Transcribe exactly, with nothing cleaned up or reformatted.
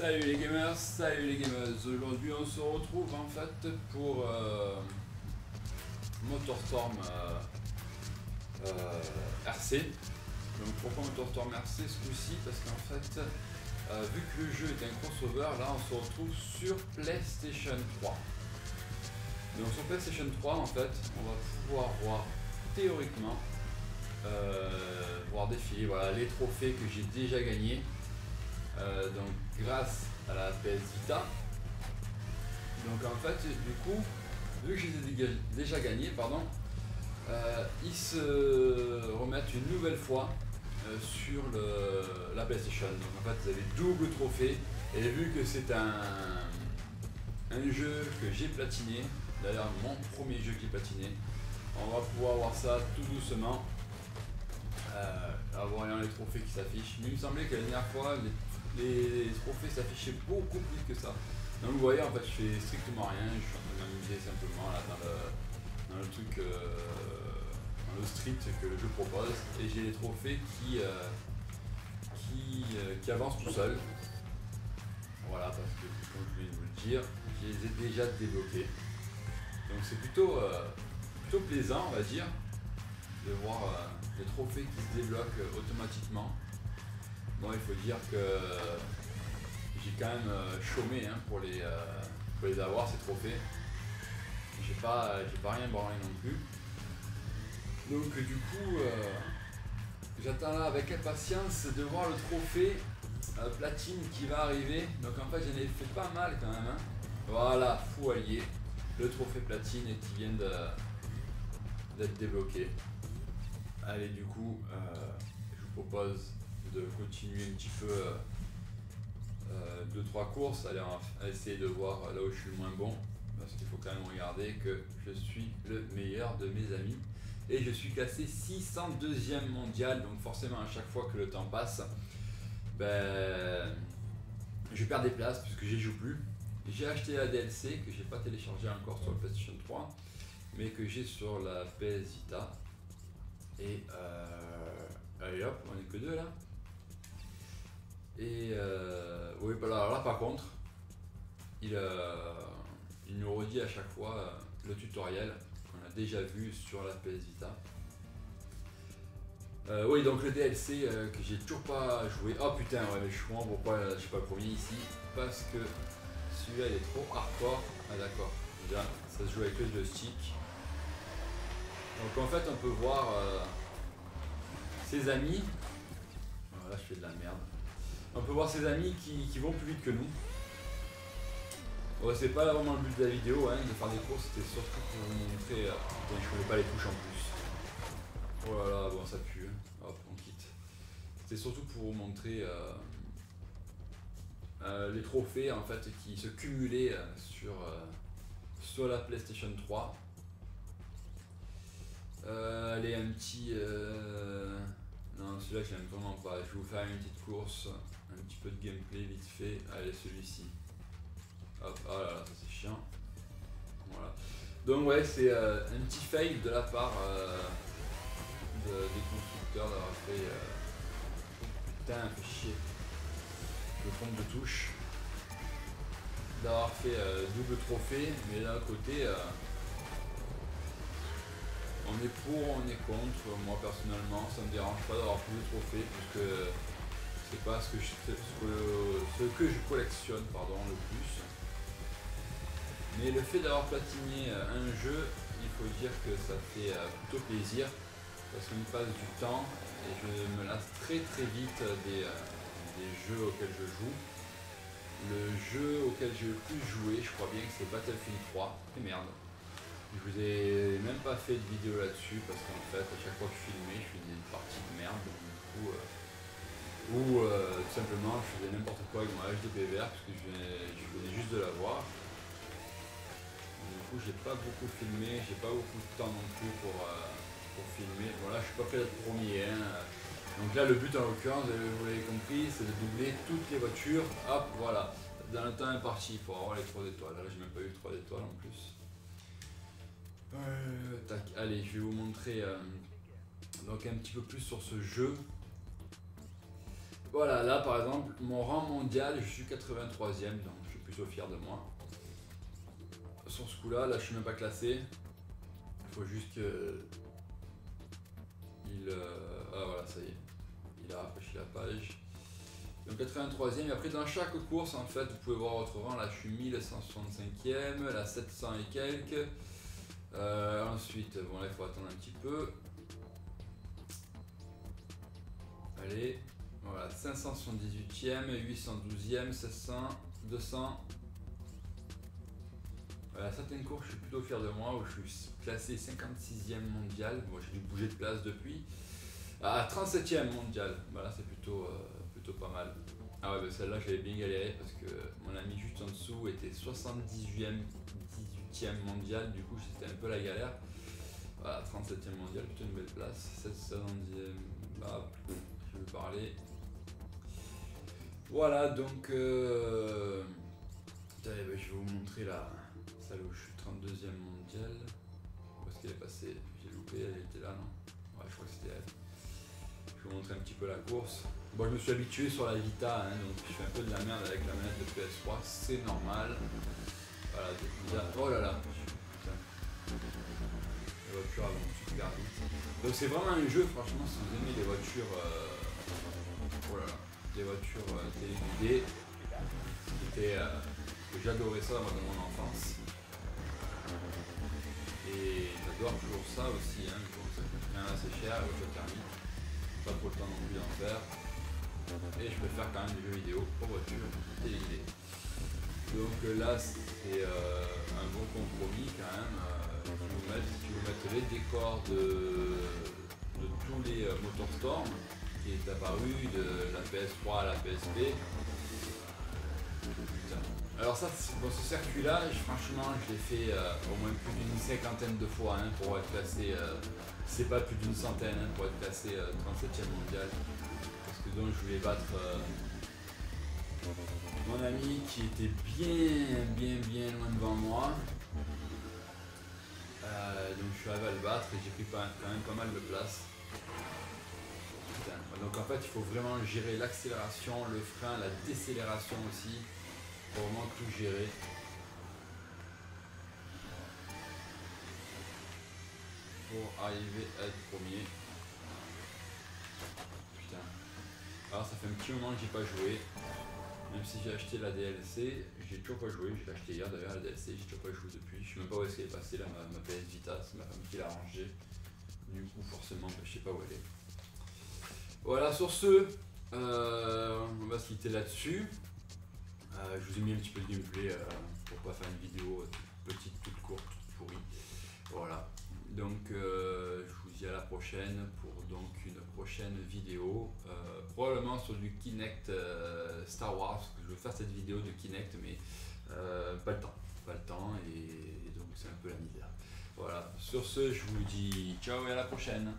Salut les gamers, salut les gameuses. Aujourd'hui on se retrouve en fait pour euh, MotorStorm euh, euh, R C. Donc pourquoi MotorStorm R C ce coup-ci? Parce qu'en fait euh, vu que le jeu est un crossover, là on se retrouve sur PlayStation trois. Donc sur PlayStation trois en fait on va pouvoir voir théoriquement euh, voir défiler voilà, les trophées que j'ai déjà gagnés. Euh, donc grâce à la P S Vita. Donc en fait du coup vu que j'ai déjà gagné pardon, euh, ils se remettent une nouvelle fois euh, sur le, la PlayStation. Donc en fait vous avez double trophée, et vu que c'est un, un jeu que j'ai platiné, d'ailleurs mon premier jeu qui est platiné, on va pouvoir voir ça tout doucement. Euh, en voyant les trophées qui s'affichent, mais il me semblait que la dernière fois les, les trophées s'affichaient beaucoup plus vite que ça. Donc vous voyez en fait je fais strictement rien, je suis en train de m'amuser simplement là dans le, dans le truc euh, dans le street que le jeu propose, et j'ai les trophées qui, euh, qui, euh, qui avancent tout seul. Voilà, parce que comme je voulais vous le dire, je les ai déjà débloqués, donc c'est plutôt, euh, plutôt plaisant on va dire de voir euh, les trophées qui se débloquent euh, automatiquement. Bon, il faut dire que euh, j'ai quand même euh, chômé hein, pour, les, euh, pour les avoir, ces trophées. J'ai pas, euh, j'ai pas rien branlé non plus. Donc du coup, euh, j'attends là avec impatience de voir le trophée euh, platine qui va arriver. Donc en fait, j'en ai fait pas mal quand même. Hein. Voilà, fou allié, le trophée platine et qui vient d'être débloqué. Allez, du coup, euh, je vous propose de continuer un petit peu deux trois courses. Allez, on va essayer de voir là où je suis le moins bon, parce qu'il faut quand même regarder que je suis le meilleur de mes amis. Et je suis classé six cent deuxième mondial, donc forcément à chaque fois que le temps passe, ben, je perds des places puisque j'y joue plus. J'ai acheté la D L C que j'ai pas téléchargé encore sur le PlayStation trois, mais que j'ai sur la P S Vita. Et euh, allez hop, on est que deux là. Et euh, oui, bah là, là par contre, il, euh, il nous redit à chaque fois euh, le tutoriel qu'on a déjà vu sur la P S Vita. Euh, oui, donc le D L C euh, que j'ai toujours pas joué. Oh putain, ouais, mais je comprends pourquoi je suis pas le premier ici. Parce que celui-là il est trop hardcore. Ah d'accord, déjà ça se joue avec le joystick. Donc en fait on peut voir euh, ses amis, oh, là je fais de la merde, on peut voir ses amis qui, qui vont plus vite que nous. Oh, c'est pas vraiment le but de la vidéo, hein, de faire des courses, c'était surtout pour vous montrer, euh, je ne pouvais pas les touches en plus. Oh là là, bon ça pue, hein. Hop on quitte. C'était surtout pour vous montrer euh, euh, les trophées en fait qui se cumulaient euh, sur, euh, sur la PlayStation trois. Euh, allez un petit... Euh... Non, celui-là je l'aime vraiment pas, je vais vous faire une petite course, un petit peu de gameplay vite fait. Allez celui-ci. Hop, ah là là, ça c'est chiant. Voilà. Donc ouais, c'est euh, un petit fail de la part euh, de, des constructeurs d'avoir fait... Euh... Putain, fait chier. Le compte de touche. D'avoir fait euh, double trophée, mais d'un côté... Euh... On est pour, on est contre. Moi personnellement, ça me dérange pas d'avoir plus de trophées puisque c'est pas ce que, je, ce que je collectionne pardon, le plus. Mais le fait d'avoir platiné un jeu, il faut dire que ça fait plutôt plaisir parce qu'on y passe du temps et je me lasse très très vite des, des jeux auxquels je joue. Le jeu auquel j'ai le plus joué, je crois bien que c'est Battlefield trois. Et merde. Je vous ai même pas fait de vidéo là-dessus parce qu'en fait à chaque fois que je filmais je faisais une partie de merde donc du coup euh, ou euh, tout simplement je faisais n'importe quoi avec mon H D P V R parce que je venais, je venais juste de l'avoir. Du coup j'ai pas beaucoup filmé, j'ai pas beaucoup de temps non plus pour, euh, pour filmer. Bon là je suis pas prêt d'être premier hein. Donc là le but en l'occurrence, vous l'avez compris, c'est de doubler toutes les voitures. Hop voilà, dans le temps imparti pour avoir les trois étoiles. Là j'ai même pas eu trois étoiles en plus. Euh, tac, allez, je vais vous montrer euh, donc un petit peu plus sur ce jeu. Bon, Voilà, là par exemple, mon rang mondial, je suis quatre-vingt-troisième, donc je suis plutôt fier de moi. Sur ce coup-là, là je suis même pas classé. Il faut juste que... Il... Euh... Ah voilà, ça y est. Il a rafraîchi la page. Donc quatre-vingt-troisième, et après dans chaque course en fait, vous pouvez voir votre rang, là je suis mille cent soixante-cinquième, là sept cents et quelques. Euh, ensuite, bon là il faut attendre un petit peu. Allez, voilà, cinq cent soixante-dix-huitième, huit cent douzième, mille sept cents, deux cents. Voilà, certaines courses, je suis plutôt fier de moi, où je suis classé cinquante-sixième mondial. Moi, bon, j'ai dû bouger de place depuis. À trente-septième mondial, voilà, c'est plutôt, euh, plutôt pas mal. Ah ouais, bah celle-là, j'avais bien galéré parce que mon ami juste en dessous était soixante-dix-huitième, dix-huitième mondial. Du coup, c'était un peu la galère. Voilà, trente-septième mondial, plutôt une belle place. sept cent dixième, bah, je vais parler. Voilà, donc, euh, bah, je vais vous montrer la salle où je suis trente-deuxième mondial. Où est-ce qu'elle est passée? J'ai loupé, elle était là, non? Ouais, je crois que c'était elle. Je vais vous montrer un petit peu la course. Bon, je me suis habitué sur la Vita, hein, donc je fais un peu de la merde avec la manette de P S trois, c'est normal. Voilà, déjà... Oh là là, putain. Les voitures avancent super vite. Donc c'est vraiment un jeu, franchement, si vous aimez les voitures... Euh... Oh là là, les voitures euh, téléguidées. C'était... Euh... J'adorais ça moi, dans mon enfance. Et j'adore toujours ça aussi, hein, je pense que ça coûte rien assez cher, la voiture thermique. Pas trop le temps non plus d'en faire, et je préfère quand même des jeux vidéo pour voiture téléguidée. Donc là c'est euh, un bon compromis quand même, euh, si, vous mettez, si vous mettez les décors de, de tous les euh, MotorStorm qui est apparu de la P S trois à la P S P. Alors ça, bon, ce circuit là, franchement je l'ai fait euh, au moins plus d'une cinquantaine de fois, hein, pour être classé, euh, c'est pas plus d'une centaine, hein, pour être classé euh, trente-septième mondial. Parce que donc je voulais battre euh, mon ami qui était bien bien bien loin devant moi. Euh, donc je suis arrivé à le battre et j'ai pris pas, quand même pas mal de place. Putain. Donc en fait il faut vraiment gérer l'accélération, le frein, la décélération aussi. Pour vraiment tout gérer. Pour arriver à être premier. Putain. Alors ça fait un petit moment que j'ai pas joué. Même si j'ai acheté la D L C, j'ai toujours pas joué. J'ai acheté hier d'ailleurs la D L C, j'ai toujours pas joué depuis. Je sais même pas où est-ce qu'elle est passée là, ma, ma P S Vita, c'est ma femme qui l'a rangée. Du coup forcément bah, je sais pas où elle est. Voilà, sur ce, euh, on va se quitter là-dessus. Euh, je vous ai mis un petit peu de gameplay euh, pour pas faire une vidéo toute petite, toute courte, toute pourrie. Voilà. Donc euh, je vous dis à la prochaine pour donc une prochaine vidéo. Euh, probablement sur du Kinect euh, Star Wars, parce que je veux faire cette vidéo de Kinect, mais euh, pas le temps. Pas le temps et, et donc c'est un peu la misère. Voilà. Sur ce, je vous dis ciao et à la prochaine.